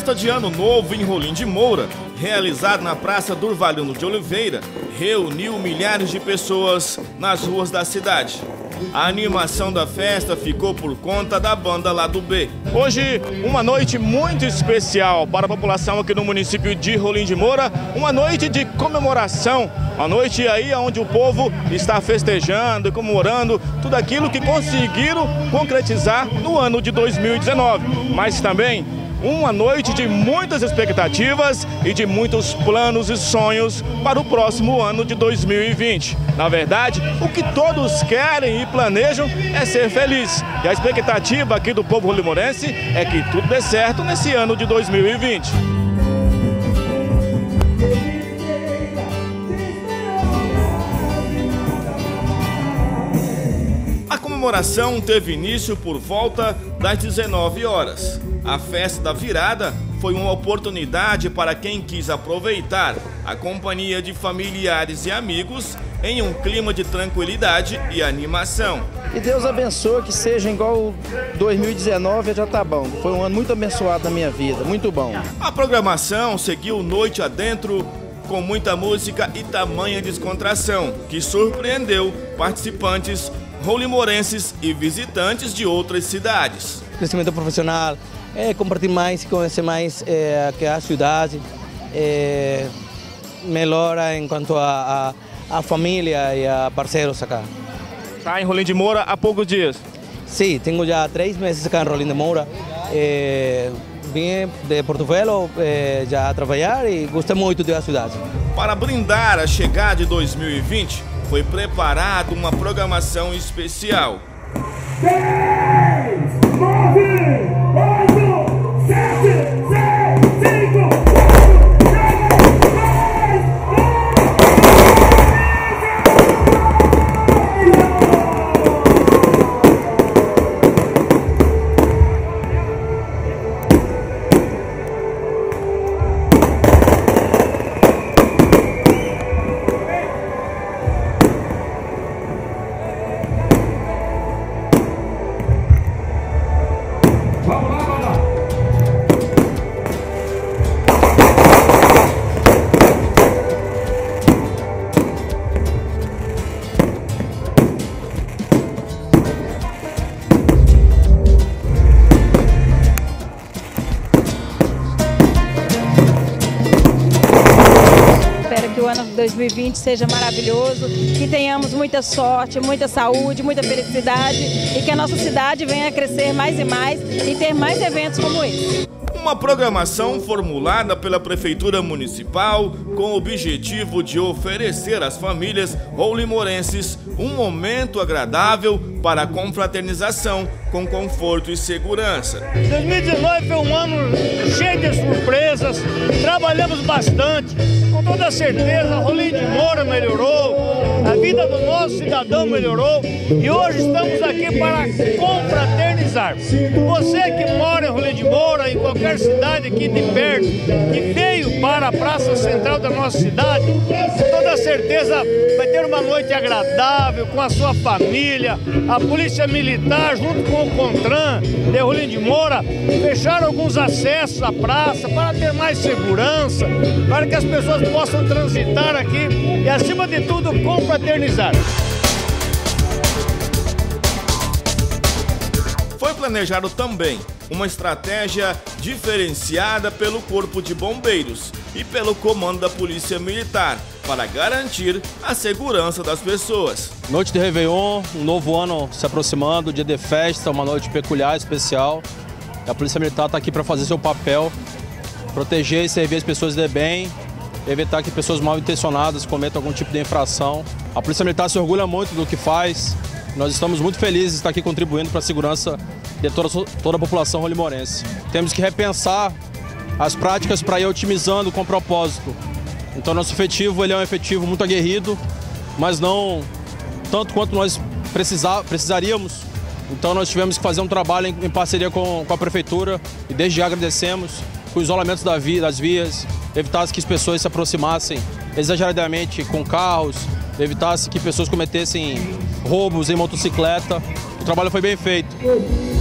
festa de ano novo em Rolim de Moura, realizada na Praça Durvalino de Oliveira, reuniu milhares de pessoas nas ruas da cidade. A animação da festa ficou por conta da banda Lado B. Hoje, uma noite muito especial para a população aqui no município de Rolim de Moura, uma noite de comemoração, uma noite aí onde o povo está festejando, comemorando tudo aquilo que conseguiram concretizar no ano de 2019, mas também uma noite de muitas expectativas e de muitos planos e sonhos para o próximo ano de 2020. Na verdade, o que todos querem e planejam é ser feliz. E a expectativa aqui do povo rolim-morense é que tudo dê certo nesse ano de 2020. A comemoração teve início por volta das 19 horas. A festa da virada foi uma oportunidade para quem quis aproveitar a companhia de familiares e amigos em um clima de tranquilidade e animação. E Deus abençoe, que seja igual 2019, já tá bom. Foi um ano muito abençoado na minha vida, muito bom. A programação seguiu noite adentro, com muita música e tamanha descontração, que surpreendeu participantes rolim-morenses e visitantes de outras cidades. Crescimento profissional, compartilhar mais e conhecer mais a cidade, melhora em quanto a família e a parceiros aqui. Está em Rolim de Moura há poucos dias? Sim, tenho já 3 meses aqui em Rolim de Moura. Vim de Porto Velho já trabalhar e gostei muito da cidade. Para brindar a chegada de 2020, foi preparada uma programação especial. 10, 9, 8, 7, 6, 5, 4, 2020 seja maravilhoso, que tenhamos muita sorte, muita saúde, muita felicidade e que a nossa cidade venha a crescer mais e mais e ter mais eventos como esse. Uma programação formulada pela Prefeitura Municipal com o objetivo de oferecer às famílias rolim-morenses um momento agradável para a confraternização com conforto e segurança. 2019 foi um ano cheio de surpresas, trabalhamos bastante, com toda certeza Rolim de Moura melhorou, a vida do nosso cidadão melhorou e hoje estamos aqui para confraternizar. Você que mora em Rolim de Moura, em qualquer cidade aqui de perto, que veio para a praça central da nossa cidade, com toda certeza vai ter uma noite agradável com a sua família. A Polícia Militar, junto com o CONTRAN de Rolim de Moura, fecharam alguns acessos à praça para ter mais segurança, para que as pessoas possam transitar aqui e, acima de tudo, confraternizar. Foi planejado também uma estratégia diferenciada pelo Corpo de Bombeiros e pelo Comando da Polícia Militar para garantir a segurança das pessoas. Noite de Réveillon, um novo ano se aproximando, dia de festa, uma noite peculiar, especial. A Polícia Militar está aqui para fazer seu papel, proteger e servir as pessoas de bem, evitar que pessoas mal intencionadas cometam algum tipo de infração. A Polícia Militar se orgulha muito do que faz. Nós estamos muito felizes de estar aqui contribuindo para a segurança de toda a população rolim-morense. Temos que repensar as práticas para ir otimizando com propósito. Então nosso efetivo ele é um efetivo muito aguerrido, mas não tanto quanto nós precisaríamos. Então nós tivemos que fazer um trabalho em parceria com a Prefeitura e desde já agradecemos com o isolamento das vias, evitar que as pessoas se aproximassem exageradamente com carros, evitar que pessoas cometessem roubos em motocicleta. O trabalho foi bem feito.